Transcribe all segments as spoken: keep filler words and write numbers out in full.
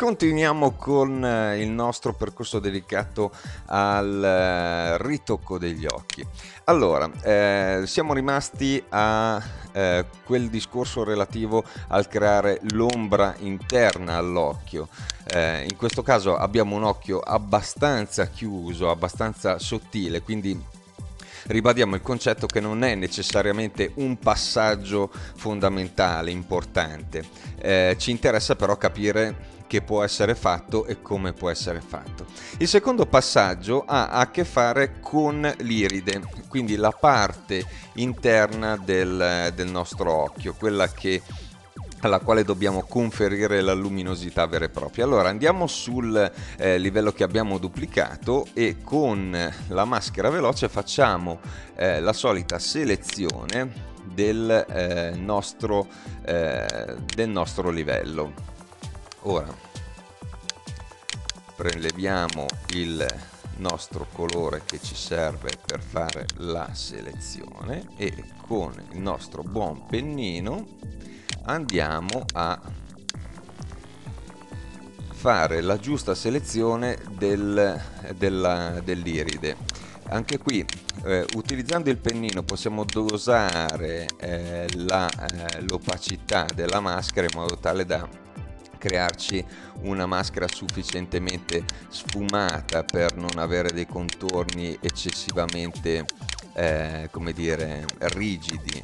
Continuiamo con il nostro percorso dedicato al ritocco degli occhi. Allora, eh, siamo rimasti a eh, quel discorso relativo al creare l'ombra interna all'occhio. Eh, in questo caso abbiamo un occhio abbastanza chiuso, abbastanza sottile, quindi ribadiamo il concetto che non è necessariamente un passaggio fondamentale, importante. Eh, ci interessa però capire che può essere fatto e come può essere fatto. Il secondo passaggio ha a che fare con l'iride, quindi la parte interna del, del nostro occhio, quella che alla quale dobbiamo conferire la luminosità vera e propria. Allora andiamo sul eh, livello che abbiamo duplicato e con la maschera veloce facciamo eh, la solita selezione del, eh, nostro, eh, del nostro livello. Ora preleviamo il nostro colore che ci serve per fare la selezione e con il nostro buon pennino andiamo a fare la giusta selezione del, della, dell'iride. Anche qui eh, utilizzando il pennino possiamo dosare eh, l'opacità eh, della maschera in modo tale da crearci una maschera sufficientemente sfumata per non avere dei contorni eccessivamente eh, come dire rigidi.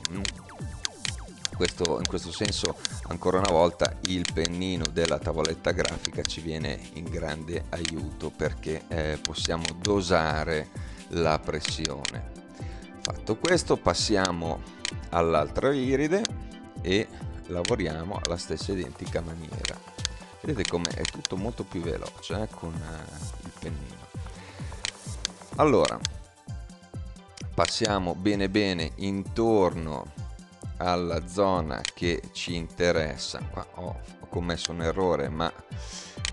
Questo, in questo senso ancora una volta il pennino della tavoletta grafica ci viene in grande aiuto perché eh, possiamo dosare la pressione. Fatto questo passiamo all'altra iride e lavoriamo alla stessa identica maniera. Vedete come è tutto molto più veloce eh, con eh, il pennino. Allora passiamo bene bene intorno alla zona che ci interessa. Qua ho commesso un errore, ma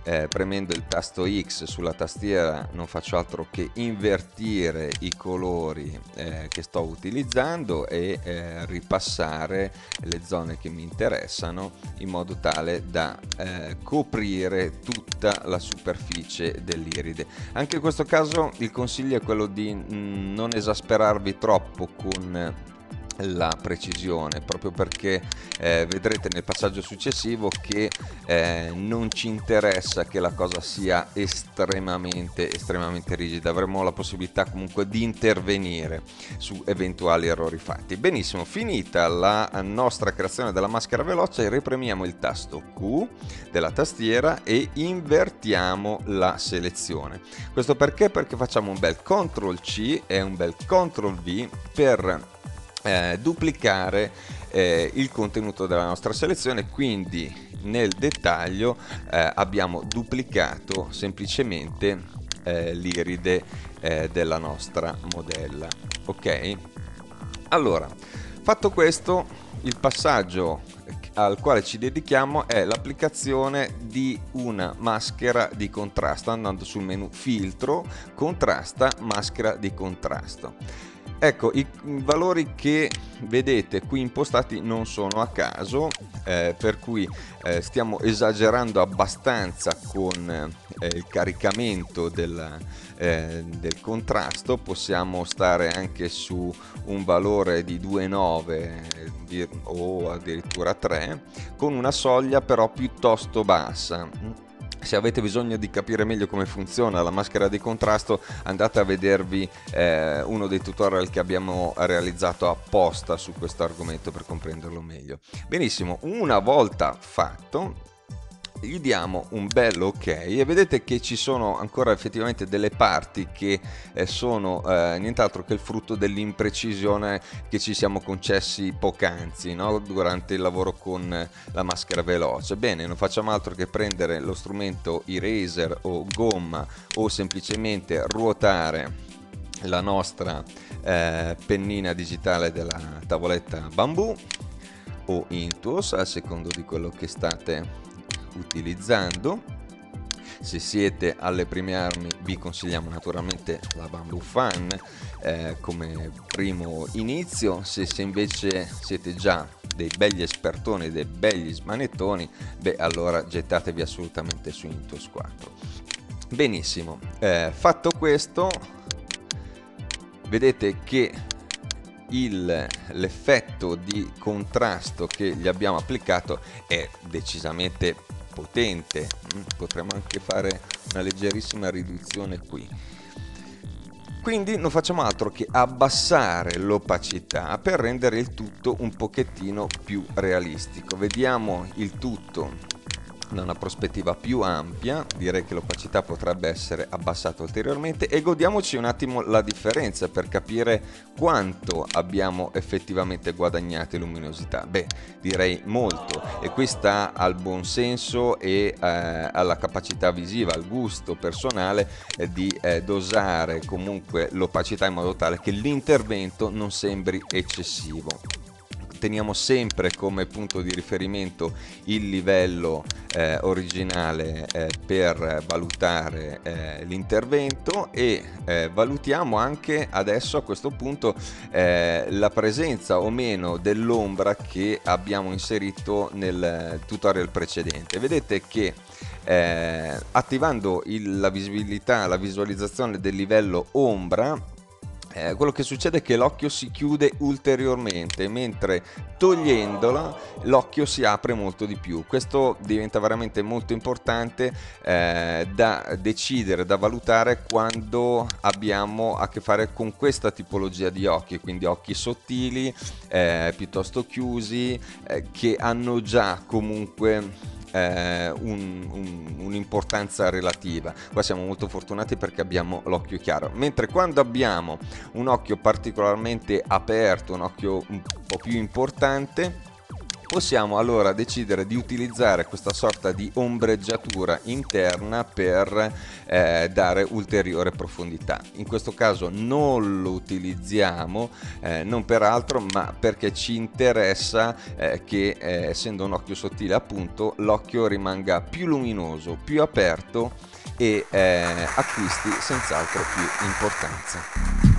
eh, premendo il tasto X sulla tastiera non faccio altro che invertire i colori eh, che sto utilizzando e eh, ripassare le zone che mi interessano in modo tale da eh, coprire tutta la superficie dell'iride. Anche in questo caso il consiglio è quello di mh, non esasperarvi troppo con la precisione, proprio perché eh, vedrete nel passaggio successivo che eh, non ci interessa che la cosa sia estremamente estremamente rigida. Avremo la possibilità comunque di intervenire su eventuali errori fatti. Benissimo, finita la nostra creazione della maschera veloce, ripremiamo il tasto Q della tastiera e invertiamo la selezione. Questo perché? Perché facciamo un bel control C e un bel control V per Eh, duplicare eh, il contenuto della nostra selezione, quindi nel dettaglio eh, abbiamo duplicato semplicemente eh, l'iride eh, della nostra modella. Ok, allora fatto questo, il passaggio al quale ci dedichiamo è l'applicazione di una maschera di contrasto, andando sul menu filtro, contrasta, maschera di contrasto. Ecco, i valori che vedete qui impostati non sono a caso, eh, per cui eh, stiamo esagerando abbastanza con eh, il caricamento del, eh, del contrasto. Possiamo stare anche su un valore di due virgola nove o addirittura tre, con una soglia però piuttosto bassa. Se avete bisogno di capire meglio come funziona la maschera di contrasto, andate a vedervi eh, uno dei tutorial che abbiamo realizzato apposta su questo argomento per comprenderlo meglio. Benissimo, una volta fatto gli diamo un bel ok e vedete che ci sono ancora effettivamente delle parti che eh, sono eh, nient'altro che il frutto dell'imprecisione che ci siamo concessi poc'anzi, no? Durante il lavoro con la maschera veloce. Bene, non facciamo altro che prendere lo strumento eraser o gomma o semplicemente ruotare la nostra eh, pennina digitale della tavoletta Bamboo o Intuos, a secondo di quello che state utilizzando. Se siete alle prime armi vi consigliamo naturalmente la Bamboo Fan eh, come primo inizio. Se, se invece siete già dei begli espertoni, dei begli smanettoni, beh, allora gettatevi assolutamente su Intuos quattro. Benissimo, eh, fatto questo, vedete che l'effetto di contrasto che gli abbiamo applicato è decisamente potente. Potremmo anche fare una leggerissima riduzione qui, quindi non facciamo altro che abbassare l'opacità per rendere il tutto un pochettino più realistico. Vediamo il tutto da una prospettiva più ampia, direi che l'opacità potrebbe essere abbassata ulteriormente e godiamoci un attimo la differenza per capire quanto abbiamo effettivamente guadagnato luminosità. Beh, direi molto, e qui sta al buon senso e eh, alla capacità visiva, al gusto personale eh, di eh, dosare comunque l'opacità in modo tale che l'intervento non sembri eccessivo. Teniamo sempre come punto di riferimento il livello eh, originale eh, per valutare eh, l'intervento e eh, valutiamo anche adesso a questo punto eh, la presenza o meno dell'ombra che abbiamo inserito nel tutorial precedente. Vedete che eh, attivando il, la visibilità, la visualizzazione del livello ombra, Eh, quello che succede è che l'occhio si chiude ulteriormente, mentre togliendola l'occhio si apre molto di più. Questo diventa veramente molto importante eh, da decidere, da valutare quando abbiamo a che fare con questa tipologia di occhi, quindi occhi sottili, eh, piuttosto chiusi, eh, che hanno già comunque un'importanza un, un relativa. Qua siamo molto fortunati perché abbiamo l'occhio chiaro, mentre quando abbiamo un occhio particolarmente aperto, un occhio un po' più importante, possiamo allora decidere di utilizzare questa sorta di ombreggiatura interna per eh, dare ulteriore profondità. In questo caso non lo utilizziamo, eh, non per altro, ma perché ci interessa eh, che, eh, essendo un occhio sottile appunto, l'occhio rimanga più luminoso, più aperto e eh, acquisti senz'altro più importanza.